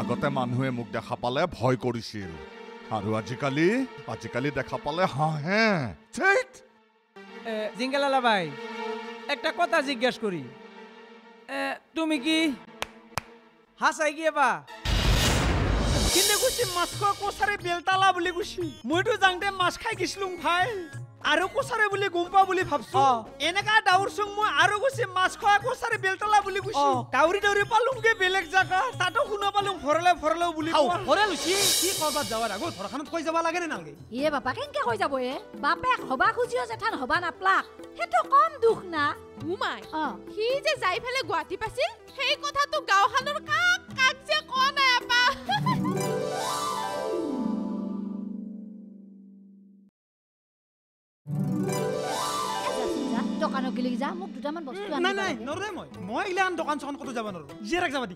আগতে মানুহে মোক দেখা পালে ভয় কৰিছিল আৰু আজিকালি দেখা পালে হাঁহে ঠিক জিংগালালা ভাই একটা কথা জিজ্ঞেস করি তুমি কি হাসাই গিয়েবা কিনে গুছি মাছখোৱা কোছাৰে বেলতালা বুলি গুছি মইটো জাংতে মাছ খাই গিছলুম ভাই আৰু কোছাৰে বুলি গুম্পা বুলি ভাবছো এনেকা ডাউৰ সং মই আৰু গুছি মাছখোৱা কোছাৰে বেলতালা বুলি গুছি ডাউৰি ডাউৰি পালুমগে বেলেগ জাগা তাটো খুনা পালুম ফৰলে বুলি কোৱা ফৰলুছি কি কৰবা যাৱাৰ আগত ফৰখানত কৈ যাবা লাগে না লাগে এ বাপা কেনকে কৈ যাব এ বাপে হবা খুজিও জেঠান হবা না প্লাক হেটো কম দুখ না উমাই হি যে যাই ফেলে গুৱাহাটী পাছি সেই কথা তো গাওহানৰ কাক যে কোন আপা দোকানক গলি যা মোক দুটামান বস্তু আনি নাই নৰে মই ইলান দোকান চন কত যাব নৰো জিৰাক যাবা দি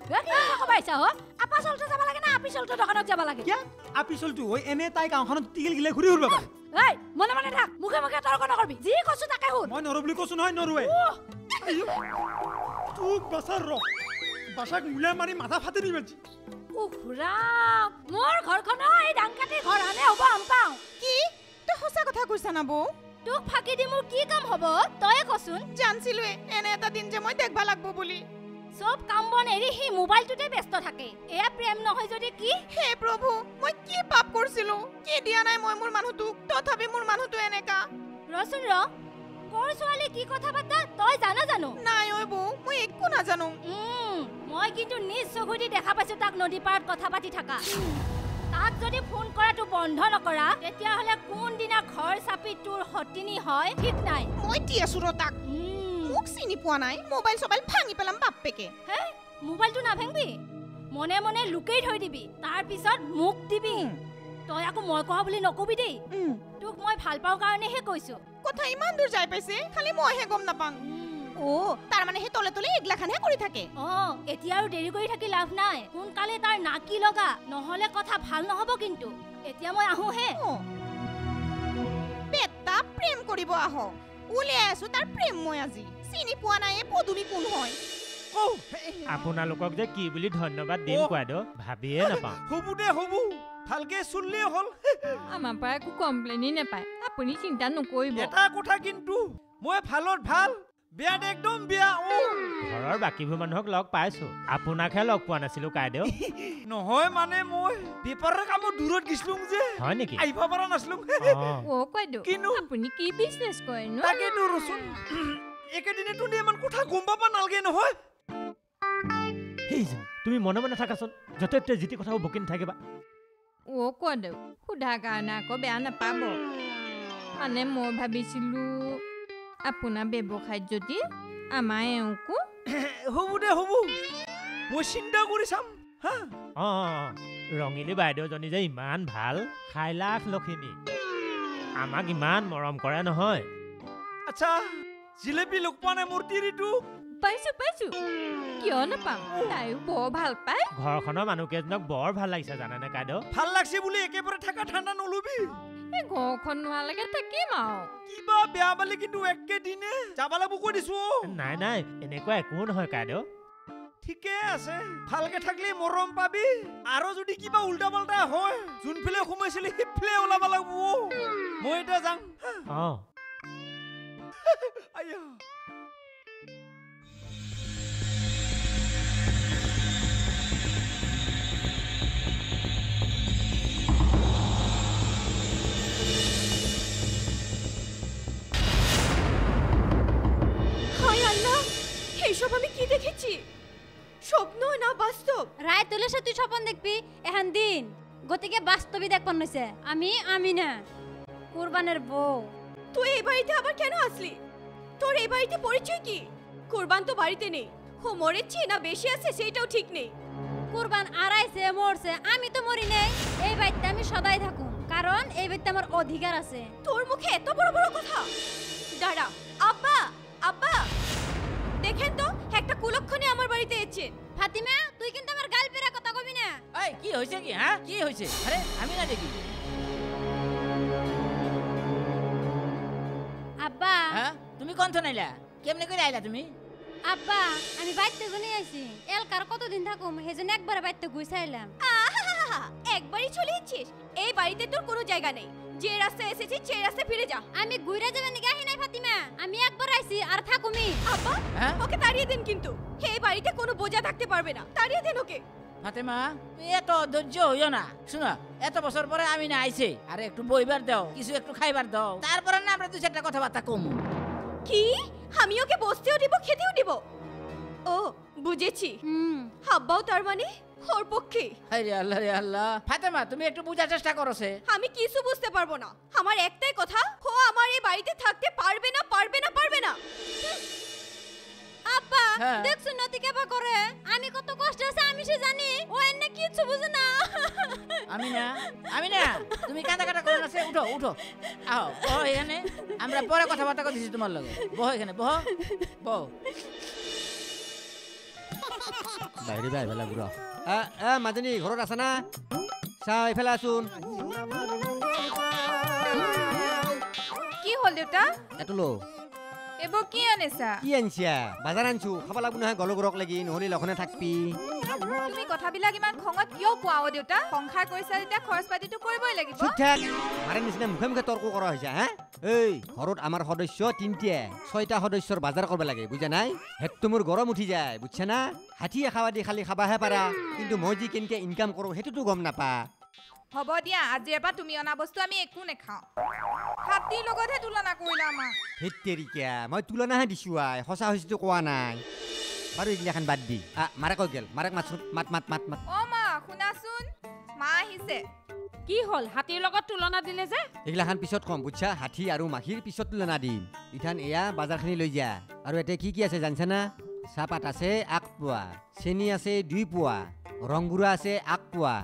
কবাইছা হ আপা চলতে যাব লাগে না আপি চলতে দোকানক যাব লাগে কি আপি চলতু হৈ এনে তাই গাওখনত তিল গিলে ঘুৰি উৰবা এই মনে থাক মুখে তৰ্ক নকৰবি যি কছু তাকে হুন মই নৰো বুলি কছু নহয় নৰুৱে তুক বছৰ ৰ বাসাক মুলা মারি মাথা ফাতে নিবাজি ও খুৰা মোৰ ঘৰখন এই ডাংকাতে ঘৰ আনে হ'ব আম পাও কি তো হসা কথা কৈছ না বৌ তোক ফাকি দি মোৰ কি কাম হ'ব তই কচোন জানছিলু এনে এটা দিন যে মই দেখবা লাগব বুলি সব কাম বন এৰি হি মোবাইলটোতে ব্যস্ত থাকে এয়া প্ৰেম নহয় যদি কি হে প্ৰভু মই কি পাপ কৰিছিলো কি দিয়া নাই মই মোৰ মানুহটো তথাপি মোৰ মানুহটো এনেকা ৰচন ৰ কোৰছালি কি কথা বাতা তই জানা জানো নাই ঐ বৌ মই একো না জানো মই কিন্তু নিজ চকুটি দেখা পাইছো তাক নদী পাৰত কথা পাতি থাকা তাক যদি ফোন কৰাটো বন্ধ নকৰা তেতিয়া হলে কোন দিনা ঘৰ চাপি তোৰ হতিনি হয় ঠিক নাই মই টিয়াসুৰ তাক মোক চিনি পোৱা নাই মোবাইল সবাইল ভাঙি পেলাম বাপপেকে হে মোবাইলটো না ভাঙবি মনে মনে লুকাই থৈ দিবি তাৰ পিছত মোক দিবি তই আকো মই কোৱা বুলি নকবি দেই তোক মই ভাল পাও কাৰণে হে কৈছো কথা ইমান দূৰ যাই পাইছে খালি মই হে গম নাপাম ओ तार माने हे तले तले एकला खाने करी थाके ओ एतिया आरो देरी करी थाकी लाभ नाय कोन काले तार नाकी लगा নহলে কথা ভাল নহবो কিন্তু एतिया মই আহু হে পেটা প্রেম করিবো আহো উলে আসু তার প্রেম মই আজি চিনি পোৱা নাই এ পদুলি কোন হয় কও আপোনা লোকক যে কি বুলি ধন্যবাদ দিম কোৱা দ ভাবিয়ে না পা হবু দে হবু ভালকে শুনলে হল আমা পায় কো কমপ্লেইন নে পায় আপুনি চিন্তা নকৰিব এটা কথা কিন্তু মই ভালত ভাল বিয়াত একদম বিয়া ও ঘৰৰ বাকিবোৰ মানুহক লগ পাইছো আপোনাক হে লগ পোৱা নাছিলো কাইদেউ নহয় মানে মই বিপৰৰ কাম দূৰত গিছলুম যে হয় নেকি আইবা পৰা নাছিলুম ও কইদু কিনো আপুনি কি বিজনেস কৰে ন তাকে দূৰসুন একেদিনে তুমি এমন কথা গম্বা পা নালগে নহয় হেই তুমি মনে মনে থাকাছন যতেতে জিতি কথাও বকিন থাকিবা ও কইদু খুদা গানা ক বেয়া না পাব মানে মই ভাবিছিলু अपना बेबोखाय जदि आमायंको हबुदे हबु बसिंदा करिसाम हा अ रंगिले बायदेव जनि जे मान ভাল खाइलाख लखिनी आमाक मान मरम करे नहय अच्छा जिलेबी लोकपाने मूर्ति रितु পাইছো পাইছো কিয় নাপাম তাইও বৰ ভাল পায় ঘৰখনৰ মানুহকেজনক বৰ ভাল লাগিছে জানা না কাইদ ভাল লাগিছে বুলি একেবাৰে ঠাকা ঠাণ্ডা নলবি এ ঘৰখন নালাগে তাকে মাও কিবা বেয়া বালি কিন্তু একে দিনে যাবালাবু কৈ দিছো নাই নাই এনেকুৱা একো নহয় কাইদ ঠিকে আছে ভালকে থাকলি মৰম পাবি আৰু যদি কিবা উল্টা পাল্টা হয় জুনফিলে ঘুমাইছিলি হিফলে ওলাব লাগিব মই এটা যাম অ আয়া সব আমি কি দেখেছি স্বপ্ন না বাস্তব রায় তুলে সে তুই স্বপন দেখবি এখান দিন গতিকে বাস্তবই দেখপন হয়েছে আমি না কুরবানের বউ তুই এই বাড়িতে আবার কেন আসলি তোর এই বাড়িতে পরিচয় কি কুরবান তো বাড়িতে নেই ও মরেছে না বেশি আছে সেটাও ঠিক নেই কুরবান আড়াইছে মরছে আমি তো মরি নাই এই বাড়িতে আমি সদাই থাকুম কারণ এই বাড়িতে আমার অধিকার আছে তোর মুখে এত বড় বড় কথা দাঁড়া আব্বা আব্বা দেখেন তো একটা কুলক্ষণে আমার বাড়িতে এসেছে ফাতিমা তুই কিন্তু আমার গাল পেরা কথা কবি না এই কি হইছে কি হ্যাঁ কি হইছে আরে আমি না দেখি আব্বা হ্যাঁ তুমি কোন থনাইলা কেমনে কই আইলা তুমি আব্বা আমি বাইতে গুনি আইছি এল কার কত দিন থাকুম হেজন একবার বাইতে গুছাইলাম একবারই চলে যাচ্ছিস এই বাড়িতে তোর কোনো জায়গা নেই যে রাস্তা এসেছিস সেই রাস্তা ফিরে যা আমি ঘুরে যাবে না গাহি নাই ফাতিমা আমি একবার আইছি আর থাকুমি আব্বা ওকে তাড়িয়ে দিন কিন্তু এই বাড়িতে কোনো বোঝা থাকতে পারবে না তাড়িয়ে দিন ওকে ফাতিমা এত ধৈর্য হইও না শোনা এত বছর পরে আমি না আইছি আরে একটু বইবার দাও কিছু একটু খাইবার দাও তারপর না আমরা দুই চারটা কথাবার্তা কম কি আমি ওকে বসতেও দিব খেতেও দিব ও বুঝেছি হাব্বাও তার মানে ওর পক্ষে রে আল্লাহ ফাতেমা তুমি একটু বুঝার চেষ্টা করোছে আমি কিছু বুঝতে পারবো না আমার একটাই কথা ও আমার এই বাড়িতে থাকতে পারবে না পারবে না পারবে না আব্বা দেখছ নতি কেবা করে আমি কত কষ্ট আছে আমি সে জানি ও এমনি কিছু বুঝে না আমি না তুমি কাঁদা কাটা করো না সে উঠো উঠো আও বহ এখানে আমরা পরে কথাবার্তা কইছি তোমার লগে বহ এখানে বহ বহ বাইরে বাইরে বেলা গুড়া আ আ মাদনি ঘর আছে না চাও এফেলা শুন কি হল এটা এটলো এবো কি আনেছা কি আনছা বাজার আনছু খাবা লাগু না গল গরক লাগি নহলি লখনে থাকপি তুমি কথা বিলাক ইমান খঙত কিও পোয়াও দেউতা সংখ্যা কইছা দিতা খরচ পাতিটো কইবই লাগিব ঠিকঠাক আরে নিছনা মুখে মুখে তর্ক করা হইছা হ্যাঁ এই ঘরত আমার সদস্য তিনটা 6টা সদস্যর বাজার করবে লাগে বুঝা নাই হেত তোমর গরম উঠি যায় বুঝছে না হাতিয়ে খাওয়া দি খালি খাবা হে পারা কিন্তু মই জি কেনকে ইনকাম করো হেতু তো গম না পা হব দিয়া আজি এবা তুমি অনা বস্তু আমি একু নে খাও হাতি লগতে তুলনা কইলা মা হেতরিকা মই তুলনা হে দিছু আই হসা হইছ তো কোয়া নাই পারু ইগলাখান বাদ দি আ মারা কই গেল মারাক মাছ মাত মাত মাত মাত ও মা শুনাছুন মা হিছে কি হল হাতির লগত তুলনা দিলে যে ইগলাখান পিছত কম বুঝছা হাতি আৰু মাখিৰ পিছত তুলনা দিম ইথান এয়া বাজারখনি লৈ যা আৰু এতে কি কি আছে জানছ না সাপাত আছে 1 পোয়া চেনি আছে 2 পোয়া ৰংগুৰা আছে 1 পোয়া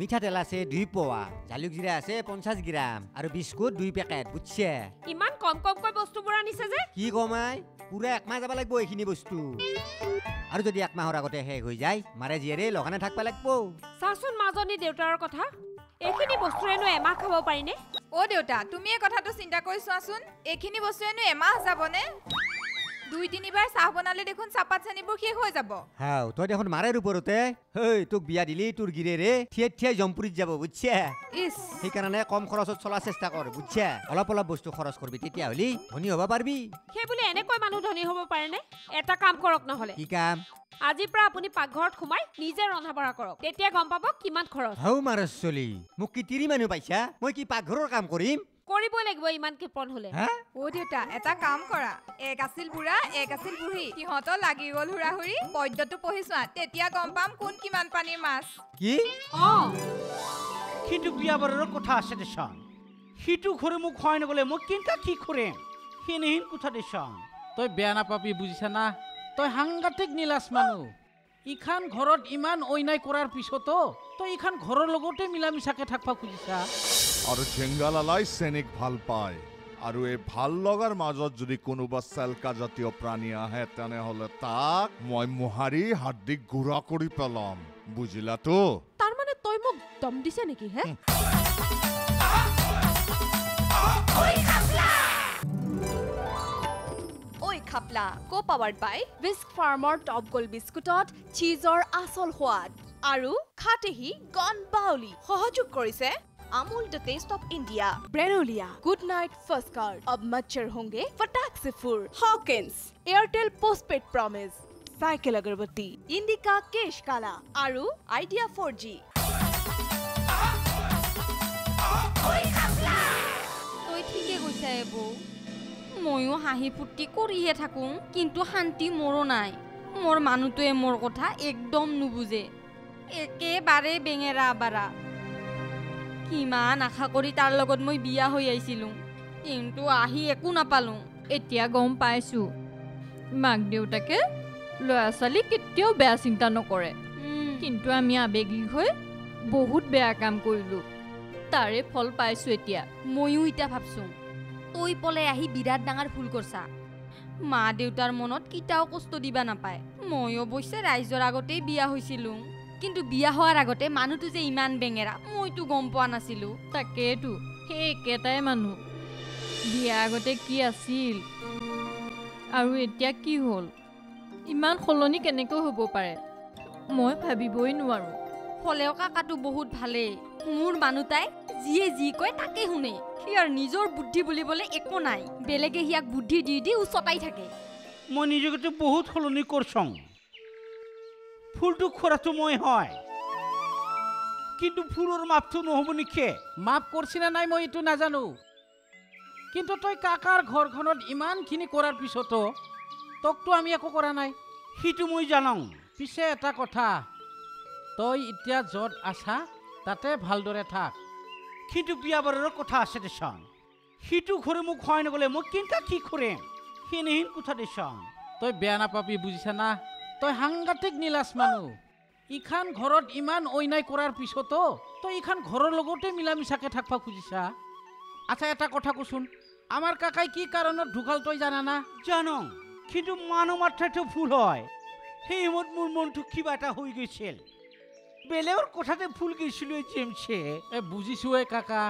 মিঠা তেল আছে 2 পোয়া জালুক জিরা আছে 50 গ্রাম আৰু বিস্কুট 2 প্যাকেট বুঝছে ইমান কম কম কই বস্তু বুৰা নিছে যে কি কমাই পুরা এক মাহ যাব লাগব এইখিনি বস্তু আর যদি এক মাহৰ আগতে হে হৈ যায় মারে জিৰে লগানে থাকবা লাগব শাসন মাজনি দেউতাৰ কথা এইখিনি বস্তুৰেনো এমাহ খাব পাৰিনে ও দেউতা তুমি এই কথাটো চিন্তা কৰিছাচোন এইখিনি বস্তুৰেনো এমাহ যাবনে দুই তিনিবাৰ চাহ বনালে দেখোন চাপাত চানিবোৰ কি হৈ যাব হাও তই দেখোন মারেৰ ওপৰতে হেই তোক বিয়া দিলি তোৰ গিৰেৰে থিয়ে থিয়ে জম্পুৰিত যাব বুঝছা ইস সেই কাৰণে কম খৰচত চলা চেষ্টা কৰ বুঝছা অলপ অলপ বস্তু খৰচ কৰবি তেতিয়া হলি ধনী হ'ব পারবি হে বুলি এনে কই মানুহ ধনী হ'ব পাৰে নে এটা কাম কৰক না হলে কি কাম আজি পৰা আপুনি পাকঘৰত খুমাই নিজে ৰন্ধা বঢ়া কৰক তেতিয়া গম পাব কিমান খৰচ হাও মাৰছ চলি মোক কি তিৰি মানুহ পাইছা মই কি পাকঘৰৰ কাম কৰিম করিব লাগিব ইমান কেপন হলে ও দেউতা এটা কাম কৰা এক আছিল বুড়া এক আছিল বুঢ়ী কিহত লাগি গল হুৰাহুৰি পদ্যটো পহিছোৱা তেতিয়া গম পাম কোন কিমান পানীৰ মাছ কি অ কিটু বিয়াবৰৰ কথা আছে দেশন হিটু ঘৰে মুখ হয় নগলে মই কিনকা কি কৰে হিনহিন কথা দেশন তই বেয়া না পাবি বুজিছা না তই হাংগাতিক নীলাস মানুহ ইখান ঘৰত ইমান অন্যায় কৰাৰ পিছতো তই ইখান ঘৰৰ লগতে মিলামিছাকে থাকবা খুজিছা আর জেঙ্গালালাই সেনিক ভাল পায় আর এ ভাল লগার মাজত যদি কোনোবা সেলকা জাতীয় প্রাণী আহে তেনেহলে তাক মই মোহারি হাড্ডি গুড়া কৰি পেলাম বুঝিলা তো তার মানে তই মোক দম দিছে নেকি হে ওই খাপলা কো পাওয়ার্ড বাই উইস্ক ফার্মার টপ গোল বিস্কুটত চিজৰ আসল সোৱাদ আৰু খাটেহি গন বাউলি সহযোগ কৰিছে Amul the taste of India, Brenolia, Good Night First Card, Ab Machher Honge, Fatak Se Fur, Hawkins, Airtel Postpaid Promise, Cycle Agarbatti, Indica Kesh Kala, Aru, Idea 4G. Toi thike goisa ebo. Moyo hahi putti koriye thakum, kintu shanti moro nai. Mor manutoe mor kotha ekdom nubuje. Ekebare bengera bara. কিমান আশা কৰি তাৰ লগত মই বিয়া হৈ আইছিলুম কিন্তু আহি একো নাপালুম এতিয়া গম পাইছো মাক দেউতাকে লয়া সালি কেতিয়াও বেয়া চিন্তা নকৰে কিন্তু আমি আবেগী হৈ বহুত বেয়া কাম কৰিলো তাৰে ফল পাইছো এতিয়া মইও ইটা ভাবছো তই পলে আহি বিৰাট ডাঙৰ ভুল কৰছা মা দেউতাৰ মনত কিটাও কষ্ট দিবা নাপায় মই অৱশ্যে ৰাইজৰ আগতেই বিয়া হৈছিলুম কিন্তু বিয়া হওয়ার আগতে মানুটো যে ইমান বেঙেরা মইতো গম পোৱা নাছিলো তাকেতো হে কেটাই মানুহ বিয়া আগতে কি আছিল আৰু এতিয়া কি হল ইমান সলনি কেনেকৈ হ'ব পাৰে মই ভাবিবই নোৱাৰো। ফলেও কাকাটো বহুত ভালে, মোৰ মানুতাই জিয়ে জি কয় তাকে শুনে। হিয়াৰ নিজৰ বুদ্ধি বুলিবলে একো নাই, বেলেগে হিয়াক বুদ্ধি দি দি উচতাই থাকে। মই নিজকে বহুত সলনি কৰছং, ফুলটো খৰাটো মই হয় কিন্তু ফুলৰ মাপটো নহ'ব নিকে। মাপ কৰছিনা নাই মই ইটো নাজানো, কিন্তু তই কাকাৰ ঘৰখনত ইমানখিনি কৰাৰ পিছতো তোকতো আমি একো কৰা নাই সিটো মই জানং। পিছে এটা কথা, তই এতিয়া য'ত আছা তাতে ভালদৰে থাক, কিন্তু বিয়া বাৰৰ কথা আছে দেচোন। সিটো ঘৰে মোক হয় নগ'লে মই কিনকা কি কৰিম সিনহীন কথা দেচোন। তই বেয়া নাপাবি বুজিছা না, তই সাংঘাতিক নীলাজ মানুহ। ইখান ঘৰত ইমান অন্যায় কৰাৰ পিছতো তই ইখান ঘৰৰ লগতে মিলা মিছাকৈ থাকিব খুজিছা। আচ্ছা এটা কথা কোচোন, আমার কাকাই কি কারণত ঢুকাল তই জানা না? জানো, কিন্তু মানুহ মাত্ৰাটো ভুল হয়। সেই মত মোৰ মনটো কিবা এটা হৈ গৈছিল, বেলেৰ কথাতে ভুল গৈছিলোঁ জেমছে। বুজিছো এ কাকা,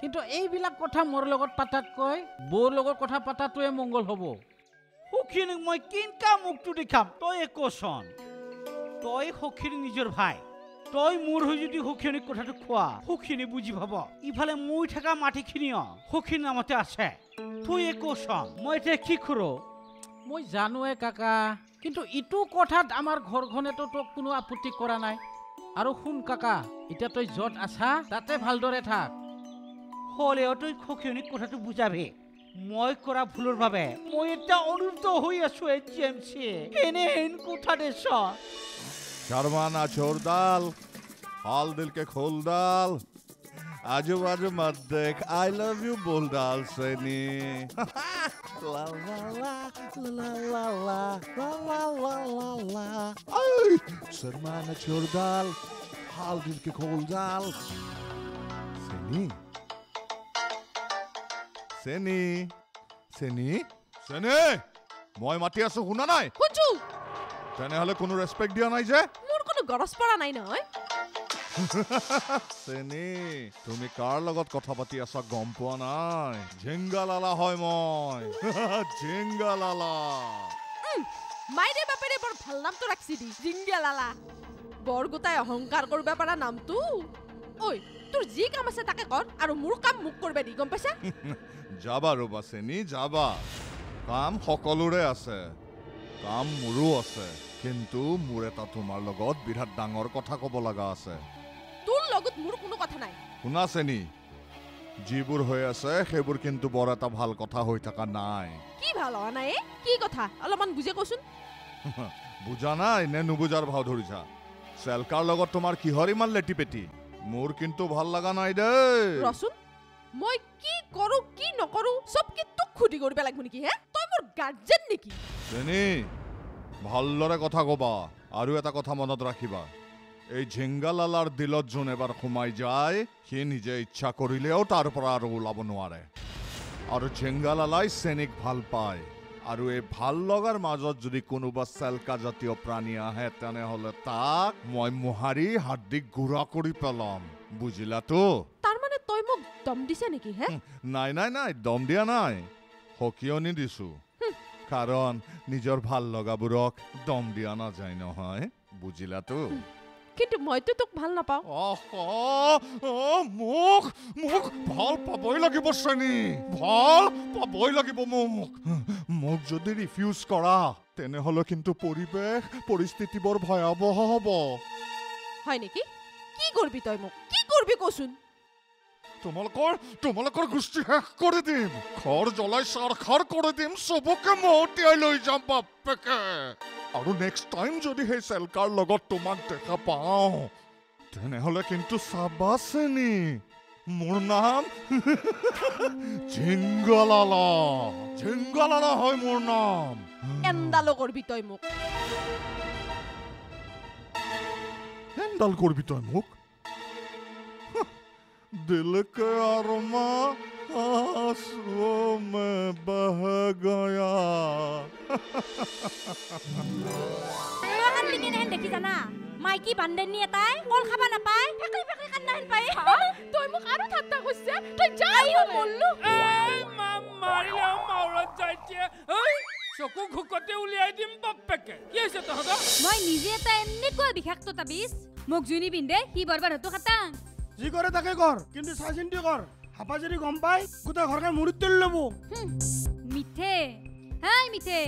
কিন্তু এইবিলাক কথা মোৰ লগত পাতাতকৈ বৰ লগত কথা পাতাটোৱে মঙ্গল হ'ব। সখীৰ মই কিনকা মুখটো দেখাম? তই একোচোন, তই সখীৰ নিজৰ ভাই, তই মোৰ হৈ যদি সখীনিক কথাটো খোৱা সখীনি বুজি পাব। ইফালে মই থকা মাটিখিনিও সখীৰ নামতে আছে। তুই একোচোন মই এতিয়া কি কৰো? মই জানোৱে কাকা, কিন্তু ইটো কথাত আমাৰ ঘৰখনেতো তোক কোনো আপত্তি কৰা নাই। আৰু শুন কাকা, এতিয়া তই য'ত আছা তাতে ভালদৰে থাক। হ'লেও তই সখীনিক কথাটো বুজাবি, মই কৰা ভুলৰ বাবে মই এতিয়া অনুপ্ত হৈ আছো। এজেঞ্চি এনে কথা দেছ शर्माना छोड़ डाल, हाल दिल के खोल डाल, आजू बाजू मत देख, आई लव यू बोल डाल सैनी। ला ला ला ला ला ला ला ला ला शर्माना छोड़ डाल, हाल दिल के खोल डाल सैनी सैनी सैनी सैनी। মই মাতি আছো শুনা নাই? শুনছো। তেনে হলে কোনো রেসপেক্ট দিয়া নাই যে? মোর কোনো গরজ পড়া নাই নহয়। সেনি তুমি কার লগত কথা পাতি আছা গম পোৱা নাই? জেংগালালা হয় মই। জেংগালালা। মাইরে বাপেরে বৰ ভাল নামটো ৰাখছি দি, জেংগালালা। বৰ গোটাই অহংকাৰ কৰিব পৰা নামটো। ঐ তোৰ যি কাম আছে তাকে কৰ আৰু মোৰ কাম মুখ কৰবে দি, গম পাইছা? যাবা ৰবা সেনি যাবা, কাম সকলোৰে আছে। কাম মোৰো আছে, কিন্তু মোৰ এটা তোমাৰ লগত বিৰাট ডাঙৰ কথা ক'ব লগা আছে। তোৰ লগত মোৰ কোনো কথা নাই। শুনাছেনি, যিবোৰ হৈ আছে সেইবোৰ কিন্তু বৰ এটা ভাল কথা হৈ থকা নাই। কি ভাল হোৱা নাই? কি কথা অলপমান বুজি কোচোন। বুজা নাই নে নুবুজাৰ ভাও ধৰিছা? চেলকাৰ লগত তোমাৰ কিহৰ ইমান লেটি পেটি? মোৰ কিন্তু ভাল লগা নাই দেই। ৰচোন মই কি কৰো কি নকৰো সব কি তোক খুদি কৰিব লাগিব নেকি? হে তই মোৰ গাৰ্জেন নেকি? সেনি ভালদৰে কথা কবা, আৰু এটা কথা মনত ৰাখিবা, এই জেংগালালাৰ দিলত যোন এবাৰ সোমাই যায় সি নিজে ইচ্ছা কৰিলেও তাৰ পৰা আৰু ওলাব নোৱাৰে। আৰু জেংগালালাই সেনিক ভাল পায়, আৰু এই ভাল লগাৰ মাজত যদি কোনোবা চেলকা জাতীয় প্ৰাণী আহে তেনেহ'লে তাক মই মোহাৰি হাড্ডি গুড়া কৰি পেলাম, বুজিলাতো? তই মোক দম দিছে নেকি? হে নাই নাই নাই, দম দিয়া নাই, সকিয়নি দিছো। কাৰণ নিজৰ ভাল লগাবোৰক দম দিয়া নাযায় নহয়, বুজিলাতো? কিন্তু মইতো তোক ভাল নাপাওঁ। মোক মোক ভাল পাবই লাগিব শ্ৰেণী, ভাল পাবই লাগিব। মোক মোক যদি ৰিফিউজ কৰা তেনেহ'লে কিন্তু পৰিৱেশ পৰিস্থিতি বৰ ভয়াৱহ হ'ব। হয় নেকি? কি কৰবি তই মোক কি কৰবি কোচোন? তোমালোকৰ গোষ্ঠী শেষ কৰি দিম, ঘৰ জ্বলাই চাৰখাৰ কৰি দিম, চবকে মহতিয়াই লৈ যাম বাপেকে। আৰু নেক্সট টাইম যদি সেই চেলকাৰ লগত তোমাক দেখা পাওঁ তেনেহ'লে কিন্তু চাবাছেনি, মোৰ নাম জেংগালালা। জেংগালালা হয় মোৰ নাম। এন্দালো কৰবি তই মোক? এন্দাল কৰবি তই মোক? दिल के अरमा आंसुओं में बह गया। देखी जाना মাইকি বান্ধনী এটাই কল খাবা নাপায় ফেকৰি ফেকৰি কান্দাহেন পায়। তই মোক আৰু ঠাট্টা কৰিছে? তই যাই মল্লু এই মাৰিলা মাউৰত যাইছে। চকু ঘুকতে উলিয়াই দিম বাপকে কি হইছে তোহগা মই নিজে এটা এমনি কই বিখাক্ত তাবিজ মোক জুনি বিন্দে কি বরবার হতো খাতা জি করে তাকে কর কিন্তু সাইসিনটি কর হাপাজেরি গম পাই কুতা ঘরকে মুড়ি তেল লব মিঠে হাই মিঠে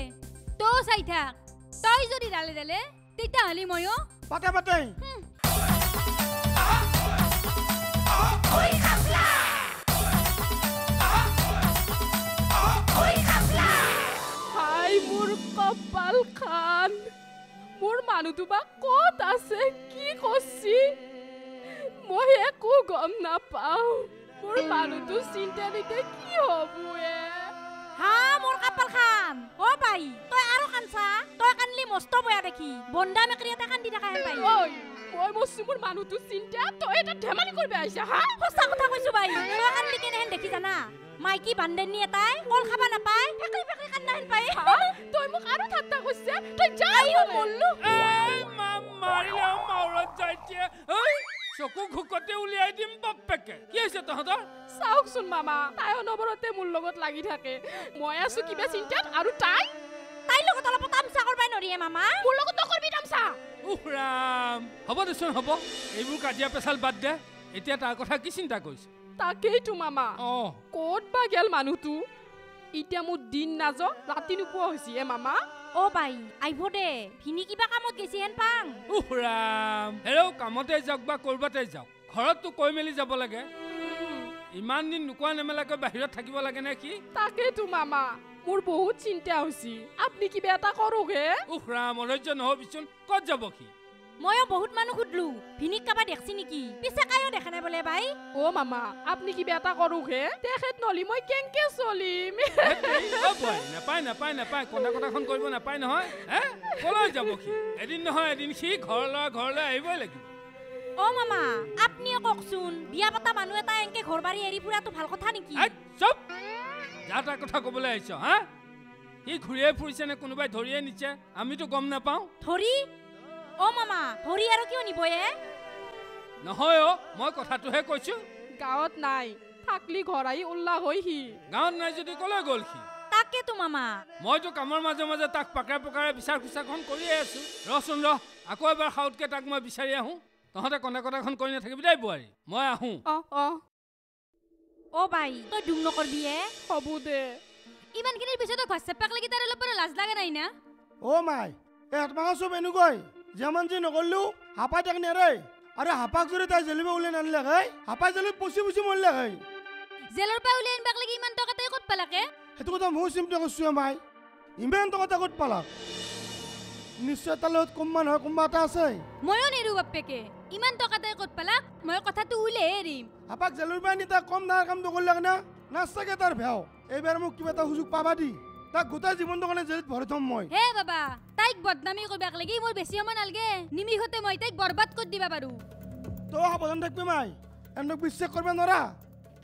তো সাই থাক তাই যদি ডালে ডালে তেতা হলি ময়ো পাতে পাতে ওই খাপলা कपाल खान मोर मानु तुबा कत आसे की कछि মই একো গম না পাও মোর মাनु তু চিন্তা নিতে কি হবুয়ে হা মোর কপাল খান ও ভাই তই আরো কানছা তই কানলি মস্ত বয়া দেখি বন্ডা মেকরিয়াটা কান্দি দেখা হে ভাই ওই মই মস্ত মোর মাनु তু চিন্তা তই এটা ঢেমালি করবে আইছা হা সসা কথা কইছো ভাই তই কানলি কেনে হেন দেখি জানা মাইকি বান্দেন নিয়ে তাই কল খাবা না পায় ফেকলি ফেকলি কান্না হেন পায় তুই মোক আরো ঠাট্টা কইছে তুই যাই বললু এই মাম মারিলা মাউরত যাইছে এই চকু ঘুকতে উলিয়াই দিম বাপকে কি হইছে তোহদর সাউকসুন মামা তাই অনবরতে মূল লগত লাগি থাকে মই আছো কিবা চিন্তাত আৰু তাই তাই লগত অলপ তামসা করবাই নরিয়ে মামা মূল লগত তো করবি তামসা উরাম হব দেছন হব এইবু কাজিয়া পেছাল বাদ দে এতিয়া তার কথা কি চিন্তা কইছ ताके तो मामा कोट बा गेल मानु तू इटा मु दिन नाजो राति नुपो होसी ए मामा ओ भाई आइबो दे भिनी किबा कामत गेसि हेन पांग उराम हेलो कामते जगबा करबाते जाओ घरत तू कोइ मेली जाबो लागे इमान दिन नुकुआ नेमेला के बाहिरत থাকিबो लागे ना की ताके तो मामा मोर बहुत चिंता होसी आपनी किबा एटा करोगे उराम अलज न हो बिचुन कत जाबो की ময়ো বহুত মানু খুদলু ভিনিক কাবা দেখছি নেকি পিছে কায়ো দেখা নাই বলে ভাই ও মামা আপনি কি বেটা কৰো হে তেখেত নলি মই কেনকে চলিম ও ভাই না পায় না পায় না পায় কোনা কোনা খন কৰিব না পায় নহয় হে কলৈ যাব কি এদিন নহয় এদিন সি ঘৰলৈ আহিবই লাগিব ও মামা আপনি ককচুন বিয়া পাতা মানু এটা এনকে ঘৰবাৰী এৰি পুৰা তো ভাল কথা নেকি চুপ যাটা কথা কবলৈ আইছ হা কি ঘুৰিয়ে ফুৰিছে নে কোনোবাই ধৰিয়ে নিছে আমি তো গম না পাও ধৰি ओ मामा होरी आरो कियो निबोए নহয় ओ মই কথাটো হে কইছো গাওত নাই থাকলি ঘরাই উল্লা হইহি গাওত নাই যদি কলে গলখি তাকে তো মামা মই তো কামৰ মাজে মাজে তাক পাকৰা পকৰা বিচাৰ খুচাখন কৰি আছো ৰচোন ৰ আকো এবাৰ খাউতকে তাক মই বিচাৰি আহু তহতে কোনে কোনেখন কৰি না থাকিবি দেই বুৱাৰি মই আহু অ অ ও ভাই তই ডুম নকৰবি এ হবু দে ইমান কিনি পিছত ঘসে পাক লাগি তাৰ লপৰ লাজ লাগে নাই না ও মাই এ আত্মাসু মেনু গই जेमन जी नगरलू हापा तक ने रे अरे हापाक जोरे ता जेलबे उले ननले गय हापा जेल पुसी पुसी मोलले गय जेलर पे उले इनबाक लगी इमान तकते कत पलाके हेतु को मु सिमटे को सुय माई इमान तकते कत पला निश्चय तलत कुमन हो कुमाता आसे मयो नेरु बप्पे के इमान तकते कत पला मयो कथा तो उले हेरी हापाक जेलर पे नि ता कम दार काम तो कर लगना नास्ता के तार भ्याव एबार मु किबा ता हुजुक पाबा दी ता गुता जीवन दखने जेलित भरथम মই हे बाबा ताइक बदनामी कोबाक लागि मोर बेसी मन अलगे निमिखते মই ताइक बर्बाद कर दिबा बारू तो हबदन देखबे माई एनक विश्वास करबे नरा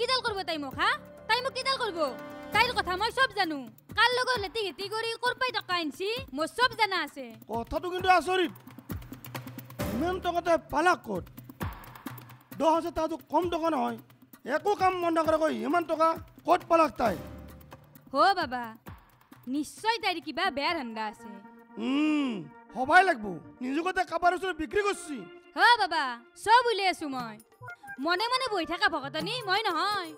किदल करबो ताइ मोखा ताइ मो किदल करबो ताइर कथा মই सब जानू काल लगो लेति गेति करी करपाई दकाइनसी मो सब जाना आसे कथा तो किंतु आसरित मेन तो कते पाला कोट 10000 ता तो कम टका न होय एको काम मन नकर कोई हिमान टका कोट पलकताय हो बाबा निश्चय तारि किबा बेर हंदा आसे हबाय लागबो निजुगते काबार ओसर बिक्री करछि हा बाबा सब उले आसु মই মনে মনে বই থাকা ভগতনি মই নহয়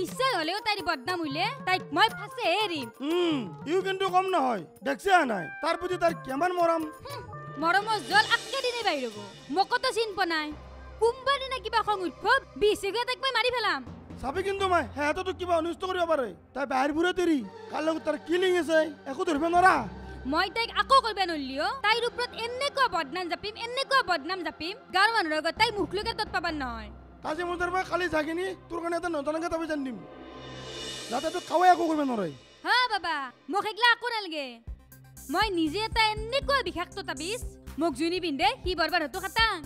নিশ্চয় হলেও তারি বদনাম হইলে তাই মই ফাসে হেরি ইউ কিন্তু কম নহয় দেখছে নাই তার প্রতি তার কেমন মরম মরম জল আক্কে দিনে বাইরব মকত চিন পনাই কুম্বানি না কিবা খং উৎফব বিসিগে দেখবাই মারি ফেলাম সাবি কিন্তু মাই হ্যাঁ তো কিবা অনুষ্ঠ করিবা পারে তাই বাইর বুরে তেরি কাল লগ তার কিলিং আছে একো ধরবে নরা মই তাই আকো করবে নলিও তাই উপরত এমনে কো বদনাম জাপিম এমনে কো বদনাম জাপিম গার মানু রগ তাই মুখ লগে তত পাবা নয় তাজি মুদার মা খালি জাগিনি তোর গনে তো নতনকে তবে জান দিম যাতে তো কাওয়া আকো করবে নরে হ্যাঁ বাবা মোক একলা আকো নালগে মই নিজে তা এমনে কো বিখাক্ত তাবিজ মোক জুনি বিন্দে কি বরবার হতো খাতাং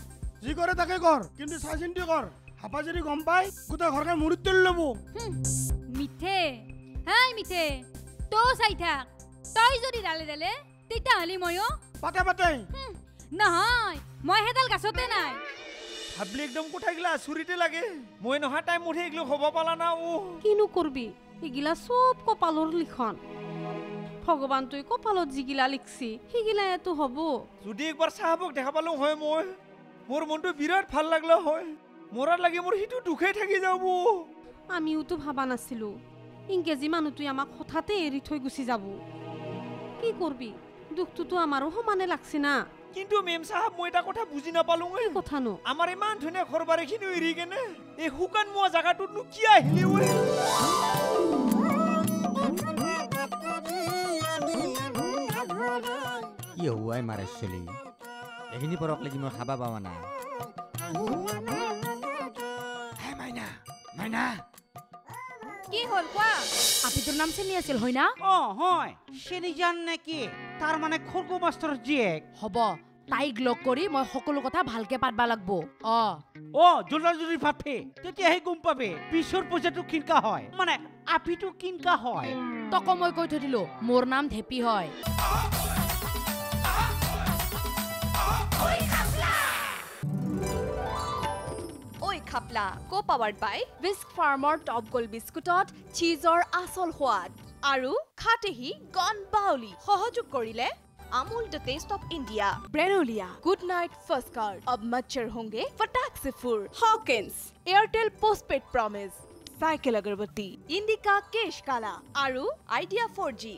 জি করে তাকে কর কিন্তু সাইসিনটি কর হাপাজেরি গম পাই কুতা ঘরকে মুড়ি তেল লব মিঠে হাই মিঠে তো সাই থাক তাই যদি ডালে ডালে তেতা হলি ময়ো পাতে পাতে নহয় মই হেদাল গাছতে নাই ভাবলি একদম কোঠাই গলা ছুরিতে লাগে মই নহা টাইম উঠে গলো হব পালা না ও কিনু করবি এ গিলা সব কপালর লিখন ভগবান তুই কপালত জিগিলা লিখছি হিগিলা এত হব যদি একবার সাহাবক দেখা পালো হয় মই মোর মনটো বিরাট ভাল লাগলো হয় মোরার লাগি মোর হিটু দুখাই থাকি যাব আমিও তো ভাবা নাছিলু ইংকেজি মানু তুই আমাক কথাতে এরি থই গুছি যাব কি করবি দুঃখটো তো আমারও সমানে লাগছে না কিন্তু মেম সাহেব মই এটা কথা বুঝি না পালুং এই কথা ন আমার ইমান ধনে ঘরবারে কিনো ইরি কেনে এই হুকান মোয়া জায়গাটো নু কি আহিলি ওই কি হুয়াই মারেছলি এখিনি পরক লাগি মই খাবা পাওয়া না হে মাইনা মাইনা কি হল কোয়া আপি তোর নাম চিনি আছিল হই না ও হয় চিনি জান নাকি তার মানে খরগো মাস্টার জিয়েক হব তাই গ্লক করি মই সকল কথা ভালকে পাতবা লাগবো অ ও জুলরা জুরি ফাতে তেতি হে গুম পাবে পিছর পজাটো কিনকা হয় মানে আপিটো কিনকা হয় তক মই কই থ দিলো মোর নাম ধেপি হয় Co-powered by Whisk Farmer Top Gold Biscuitot, cheese or asol hoad. Aru, khatehi, gone bauli. Hohojuk korile, Amul the taste of India. Brenolia, good night first card. Ab machar honge, fatak se fur. Hawkins, Airtel postpaid promise. Cycle agarbatti, Indica kesh kala. Aru, idea 4G.